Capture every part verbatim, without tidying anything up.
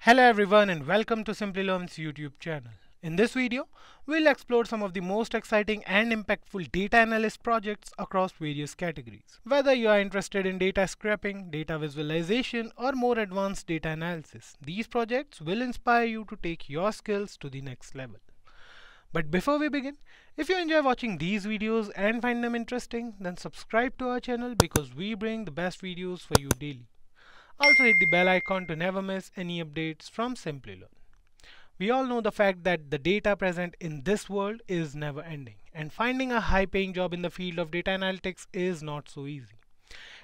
Hello everyone and welcome to Simplilearn's YouTube channel. In this video, we'll explore some of the most exciting and impactful data analyst projects across various categories. Whether you are interested in data scraping, data visualization, or more advanced data analysis, these projects will inspire you to take your skills to the next level. But before we begin, if you enjoy watching these videos and find them interesting, then subscribe to our channel because we bring the best videos for you daily. Also hit the bell icon to never miss any updates from Simplilearn. We all know the fact that the data present in this world is never ending, and finding a high paying job in the field of data analytics is not so easy.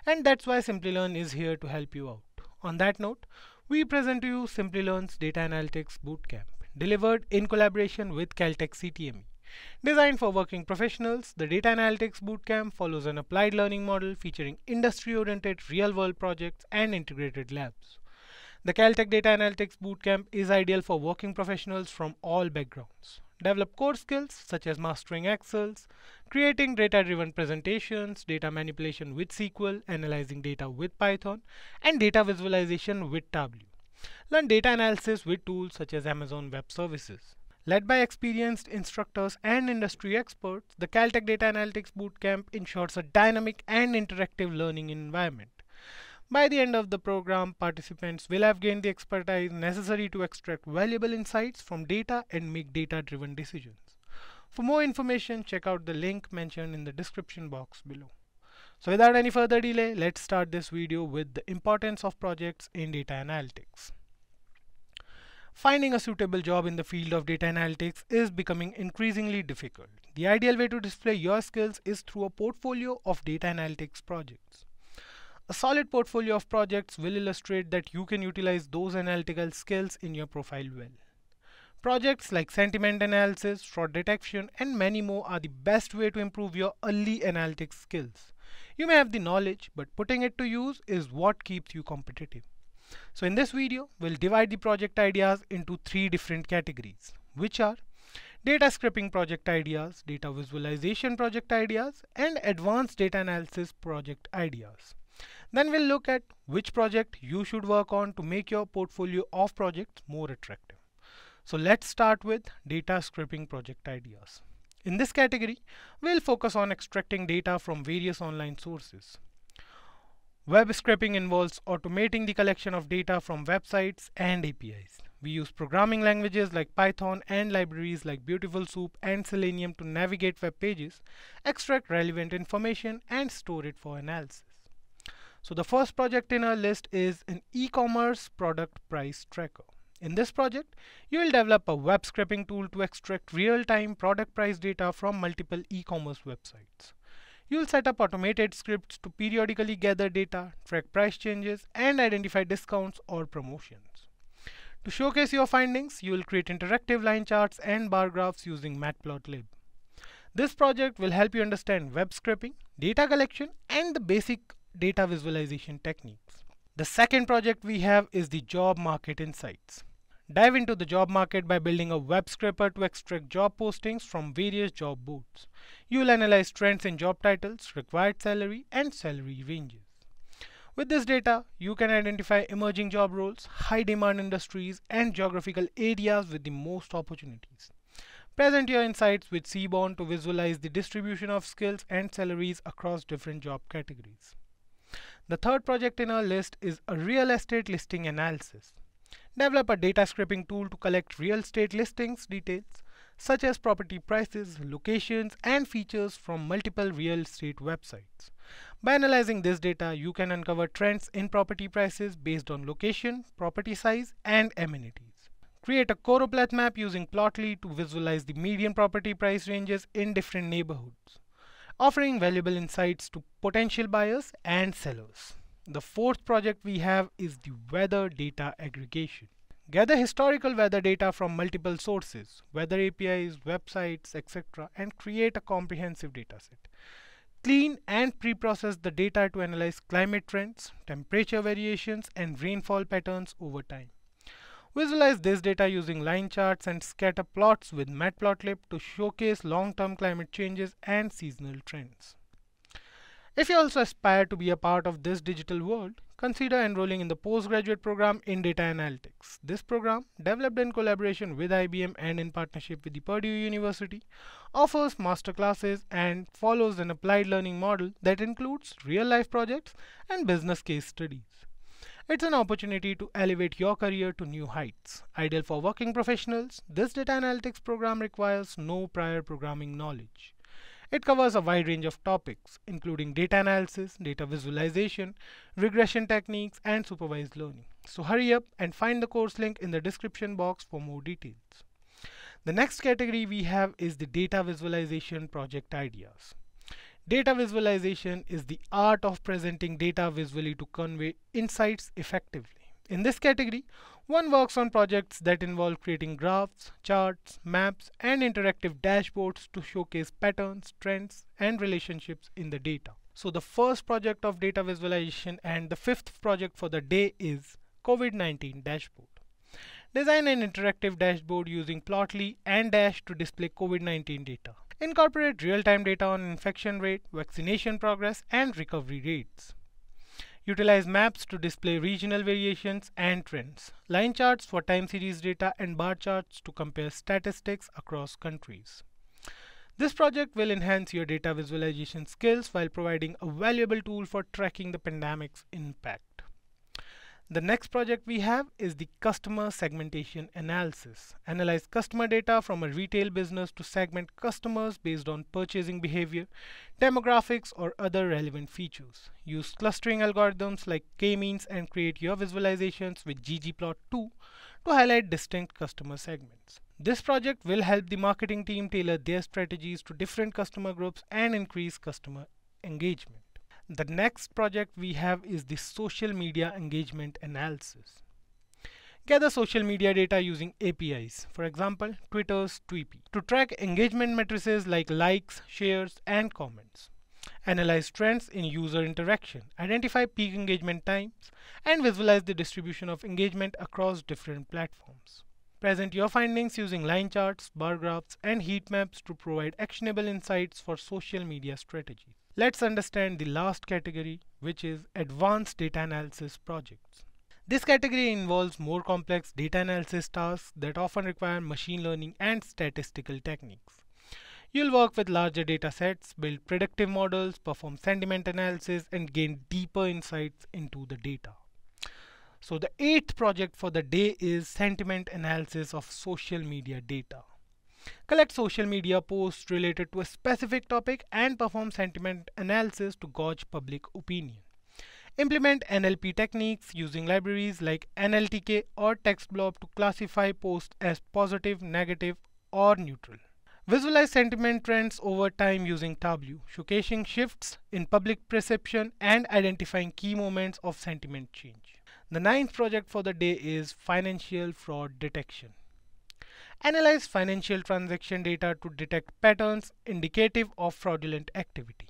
And that's why Simplilearn is here to help you out. On that note, we present to you Simplilearn's Data Analytics Bootcamp, delivered in collaboration with Caltech C T M E. Designed for working professionals, the Data Analytics Bootcamp follows an applied learning model featuring industry-oriented real-world projects and integrated labs. The Caltech Data Analytics Bootcamp is ideal for working professionals from all backgrounds. Develop core skills such as mastering Excel, creating data-driven presentations, data manipulation with S Q L, analyzing data with Python, and data visualization with Tableau. Learn data analysis with tools such as Amazon Web Services. Led by experienced instructors and industry experts, the Caltech Data Analytics Bootcamp ensures a dynamic and interactive learning environment. By the end of the program, participants will have gained the expertise necessary to extract valuable insights from data and make data-driven decisions. For more information, check out the link mentioned in the description box below. So without any further delay, let's start this video with the importance of projects in data analytics. Finding a suitable job in the field of data analytics is becoming increasingly difficult. The ideal way to display your skills is through a portfolio of data analytics projects. A solid portfolio of projects will illustrate that you can utilize those analytical skills in your profile well. Projects like sentiment analysis, fraud detection, and many more are the best way to improve your early analytics skills. You may have the knowledge, but putting it to use is what keeps you competitive. So in this video, we'll divide the project ideas into three different categories, which are data scraping project ideas, data visualization project ideas, and advanced data analysis project ideas. Then we'll look at which project you should work on to make your portfolio of projects more attractive. So let's start with data scraping project ideas. In this category, we'll focus on extracting data from various online sources. Web scraping involves automating the collection of data from websites and A P Is. We use programming languages like Python and libraries like BeautifulSoup and Selenium to navigate web pages, extract relevant information, and store it for analysis. So the first project in our list is an e-commerce product price tracker. In this project, you will develop a web scraping tool to extract real-time product price data from multiple e-commerce websites. You'll set up automated scripts to periodically gather data, track price changes, and identify discounts or promotions. To showcase your findings, you'll create interactive line charts and bar graphs using Matplotlib. This project will help you understand web scraping, data collection, and the basic data visualization techniques. The second project we have is the job market insights. Dive into the job market by building a web scraper to extract job postings from various job boards. You'll analyze trends in job titles, required salary, and salary ranges. With this data, you can identify emerging job roles, high-demand industries, and geographical areas with the most opportunities. Present your insights with Seaborn to visualize the distribution of skills and salaries across different job categories. The third project in our list is a real estate listing analysis. Develop a data scraping tool to collect real estate listings details such as property prices, locations, and features from multiple real estate websites. By analyzing this data, you can uncover trends in property prices based on location, property size, and amenities. Create a choropleth map using Plotly to visualize the median property price ranges in different neighborhoods, offering valuable insights to potential buyers and sellers. The fourth project we have is the weather data aggregation. Gather historical weather data from multiple sources, weather A P Is, websites, et cetera, and create a comprehensive dataset. Clean and pre-process the data to analyze climate trends, temperature variations, and rainfall patterns over time. Visualize this data using line charts and scatter plots with Matplotlib to showcase long-term climate changes and seasonal trends. If you also aspire to be a part of this digital world, consider enrolling in the postgraduate program in data analytics. This program, developed in collaboration with I B M and in partnership with the Purdue University, offers master classes and follows an applied learning model that includes real-life projects and business case studies. It's an opportunity to elevate your career to new heights. Ideal for working professionals, this data analytics program requires no prior programming knowledge. It covers a wide range of topics, including data analysis, data visualization, regression techniques, and supervised learning. So hurry up and find the course link in the description box for more details. The next category we have is the data visualization project ideas. Data visualization is the art of presenting data visually to convey insights effectively. In this category, one works on projects that involve creating graphs, charts, maps, and interactive dashboards to showcase patterns, trends, and relationships in the data. So the first project of data visualization and the fifth project for the day is COVID nineteen dashboard. Design an interactive dashboard using Plotly and Dash to display COVID nineteen data. Incorporate real-time data on infection rate, vaccination progress, and recovery rates. Utilize maps to display regional variations and trends, line charts for time series data, and bar charts to compare statistics across countries. This project will enhance your data visualization skills while providing a valuable tool for tracking the pandemic's impact. The next project we have is the customer segmentation analysis. Analyze customer data from a retail business to segment customers based on purchasing behavior, demographics, or other relevant features. Use clustering algorithms like K-means and create your visualizations with ggplot two to highlight distinct customer segments. This project will help the marketing team tailor their strategies to different customer groups and increase customer engagement. The next project we have is the social media engagement analysis. Gather social media data using A P Is, for example, Twitter's Tweepy, to track engagement matrices like likes, shares, and comments. Analyze trends in user interaction, identify peak engagement times, and visualize the distribution of engagement across different platforms. Present your findings using line charts, bar graphs, and heat maps to provide actionable insights for social media strategies. Let's understand the last category, which is advanced data analysis projects. This category involves more complex data analysis tasks that often require machine learning and statistical techniques. You'll work with larger data sets, build predictive models, perform sentiment analysis, and gain deeper insights into the data. So the eighth project for the day is sentiment analysis of social media data. Collect social media posts related to a specific topic and perform sentiment analysis to gauge public opinion. Implement N L P techniques using libraries like N L T K or TextBlob to classify posts as positive, negative, or neutral. Visualize sentiment trends over time using Tableau, showcasing shifts in public perception and identifying key moments of sentiment change. The ninth project for the day is financial fraud detection. Analyze financial transaction data to detect patterns indicative of fraudulent activity.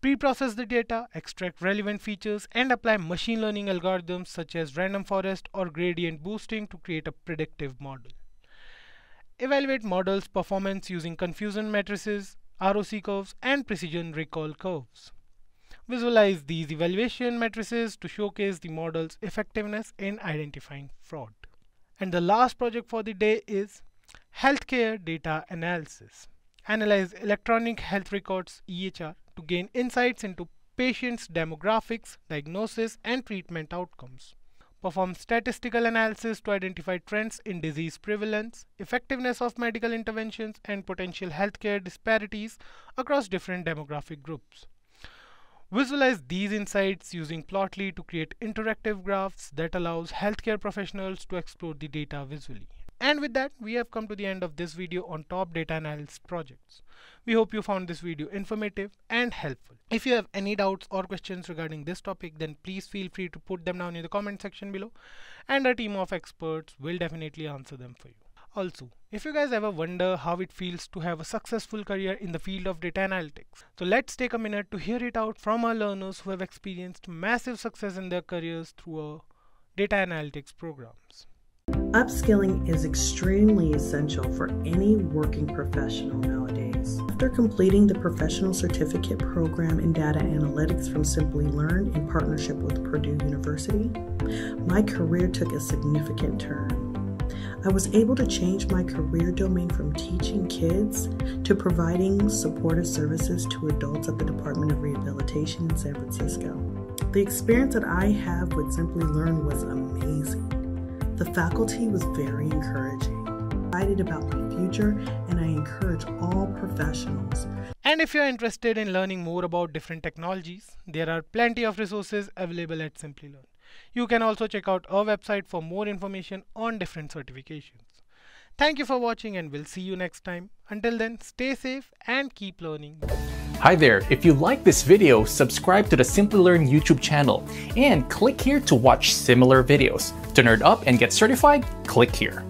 Pre-process the data, extract relevant features, and apply machine learning algorithms such as random forest or gradient boosting to create a predictive model. Evaluate models' performance using confusion matrices, R O C curves, and precision recall curves. Visualize these evaluation matrices to showcase the model's effectiveness in identifying fraud. And the last project for the day is healthcare data analysis. Analyze electronic health records (E H R) to gain insights into patients' demographics, diagnosis, and treatment outcomes. Perform statistical analysis to identify trends in disease prevalence, effectiveness of medical interventions, and potential healthcare disparities across different demographic groups. Visualize these insights using Plotly to create interactive graphs that allows healthcare professionals to explore the data visually. And with that, we have come to the end of this video on top data analysis projects. We hope you found this video informative and helpful. If you have any doubts or questions regarding this topic, then please feel free to put them down in the comment section below, and our team of experts will definitely answer them for you. Also, if you guys ever wonder how it feels to have a successful career in the field of data analytics, so let's take a minute to hear it out from our learners who have experienced massive success in their careers through our data analytics programs. Upskilling is extremely essential for any working professional nowadays. After completing the Professional Certificate Program in Data Analytics from Simplilearn in partnership with Purdue University, my career took a significant turn. I was able to change my career domain from teaching kids to providing supportive services to adults at the Department of Rehabilitation in San Francisco. The experience that I have with Simplilearn was amazing. The faculty was very encouraging. I'm excited about my future, and I encourage all professionals. And if you're interested in learning more about different technologies, there are plenty of resources available at Simplilearn. You can also check out our website for more information on different certifications. Thank you for watching, and we'll see you next time. Until then, stay safe and keep learning. Hi there, if you like this video, subscribe to the Simplilearn YouTube channel and click here to watch similar videos. To nerd up and get certified, click here.